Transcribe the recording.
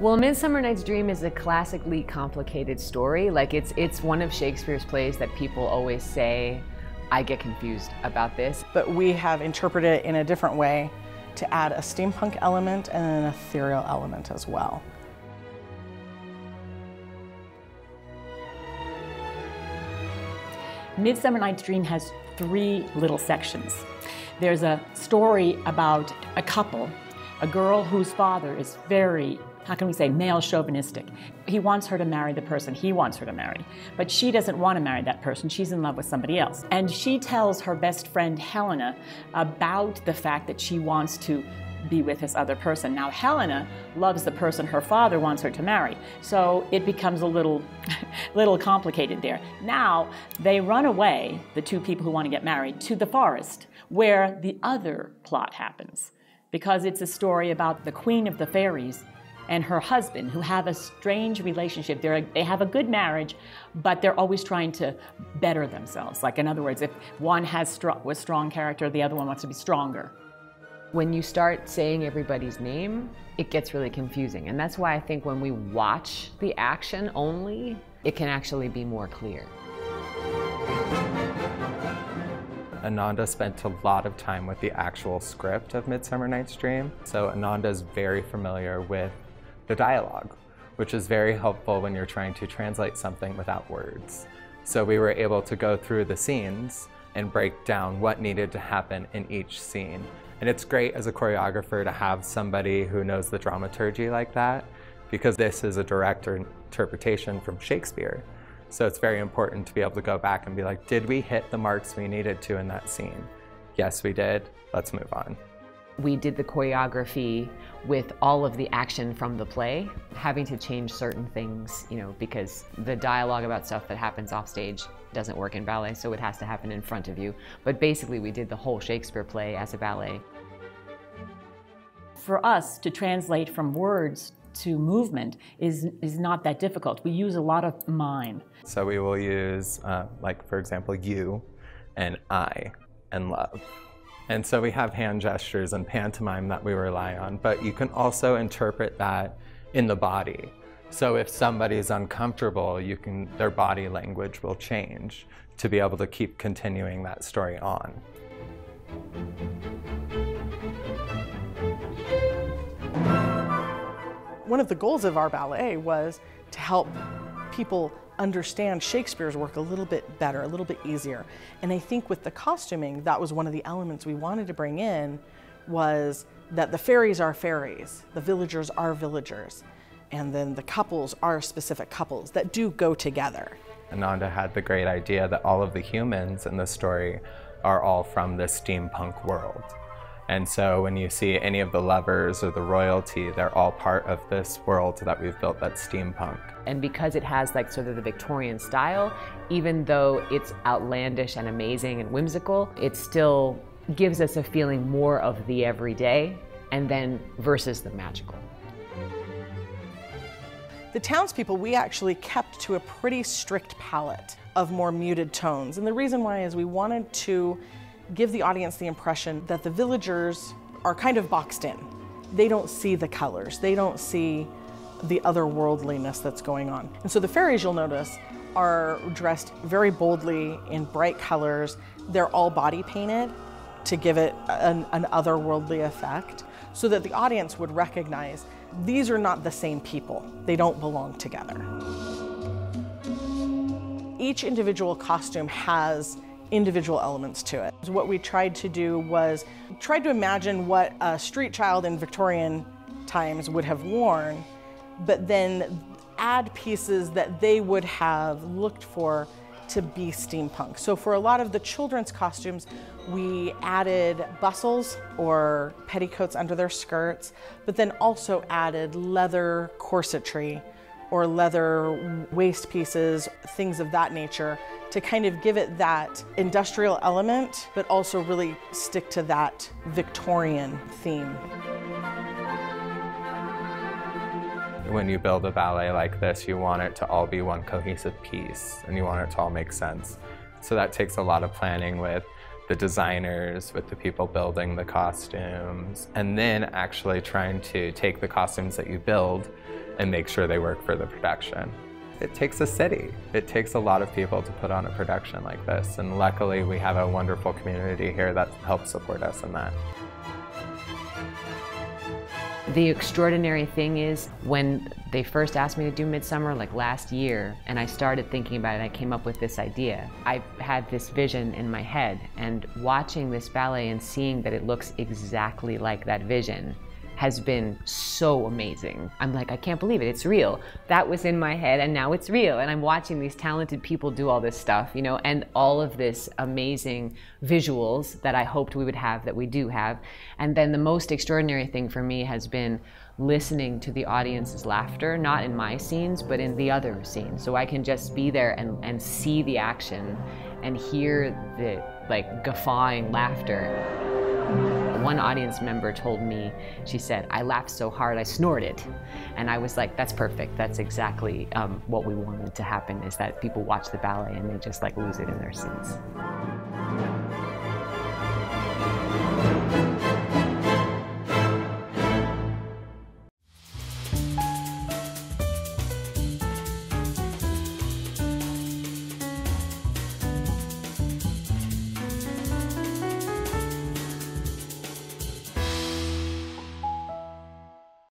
Well, A Midsummer Night's Dream is a classically complicated story. Like it's one of Shakespeare's plays that people always say, I get confused about this. But we have interpreted it in a different way to add a steampunk element and an ethereal element as well. Midsummer Night's Dream has three little sections. There's a story about a couple, a girl whose father is very, how can we say, male chauvinistic. He wants her to marry the person he wants her to marry, but she doesn't want to marry that person. She's in love with somebody else. And she tells her best friend, Helena, about the fact that she wants to be with this other person. Now, Helena loves the person her father wants her to marry, so it becomes a little complicated there. Now, they run away, the two people who want to get married, to the forest, where the other plot happens, because it's a story about the queen of the fairies and her husband, who have a strange relationship. They have a good marriage, but they're always trying to better themselves. Like, in other words, if one was strong character, the other one wants to be stronger. When you start saying everybody's name, it gets really confusing. And that's why I think when we watch the action only, it can actually be more clear. Ananda spent a lot of time with the actual script of Midsummer Night's Dream, so Ananda is very familiar with the dialogue, which is very helpful when you're trying to translate something without words. So we were able to go through the scenes and break down what needed to happen in each scene. And it's great as a choreographer to have somebody who knows the dramaturgy like that, because this is a direct interpretation from Shakespeare. So it's very important to be able to go back and be like, did we hit the marks we needed to in that scene? Yes, we did. Let's move on. We did the choreography with all of the action from the play, having to change certain things, because the dialogue about stuff that happens off stage doesn't work in ballet, so it has to happen in front of you. But basically, we did the whole Shakespeare play as a ballet. For us to translate from words to movement is not that difficult. We use a lot of mime. So we will use, like, for example, you and I and love. And so we have hand gestures and pantomime that we rely on, but you can also interpret that in the body. So if somebody's uncomfortable, their body language will change to be able to keep continuing that story on. One of the goals of our ballet was to help people understand Shakespeare's work a little bit better, a little bit easier. And I think with the costuming, that was one of the elements we wanted to bring in, was that the fairies are fairies, the villagers are villagers, and then the couples are specific couples that do go together. Ananda had the great idea that all of the humans in the story are all from the steampunk world. And so when you see any of the lovers or the royalty, they're all part of this world that we've built that's steampunk. And because it has like sort of the Victorian style, even though it's outlandish and amazing and whimsical, it still gives us a feeling more of the everyday and then versus the magical. The townspeople, we actually kept to a pretty strict palette of more muted tones. And the reason why is we wanted to give the audience the impression that the villagers are kind of boxed in. They don't see the colors. They don't see the otherworldliness that's going on. And so the fairies, you'll notice, are dressed very boldly in bright colors. They're all body painted to give it an otherworldly effect, so that the audience would recognize these are not the same people. They don't belong together. Each individual costume has individual elements to it. So what we tried to do was tried to imagine what a street child in Victorian times would have worn, but then add pieces that they would have looked for to be steampunk. So for a lot of the children's costumes, we added bustles or petticoats under their skirts, but then also added leather corsetry or leather waist pieces, things of that nature, to kind of give it that industrial element, but also really stick to that Victorian theme. When you build a ballet like this, you want it to all be one cohesive piece, and you want it to all make sense. So that takes a lot of planning with the designers, with the people building the costumes, and then actually trying to take the costumes that you build and make sure they work for the production. It takes a city. It takes a lot of people to put on a production like this, and luckily we have a wonderful community here that helps support us in that. The extraordinary thing is, when they first asked me to do Midsummer, like last year, and I started thinking about it, I came up with this idea. I had this vision in my head, and watching this ballet and seeing that it looks exactly like that vision has been so amazing. I'm like, I can't believe it, it's real. That was in my head and now it's real. And I'm watching these talented people do all this stuff, you know, and all of this amazing visuals that I hoped we would have, that we do have. And then the most extraordinary thing for me has been listening to the audience's laughter, not in my scenes, but in the other scenes. So I can just be there and see the action and hear the like guffawing laughter. One audience member told me, she said, "I laughed so hard I snorted." And I was like, that's perfect. That's exactly what we wanted to happen, is that people watch the ballet and they just like lose it in their seats.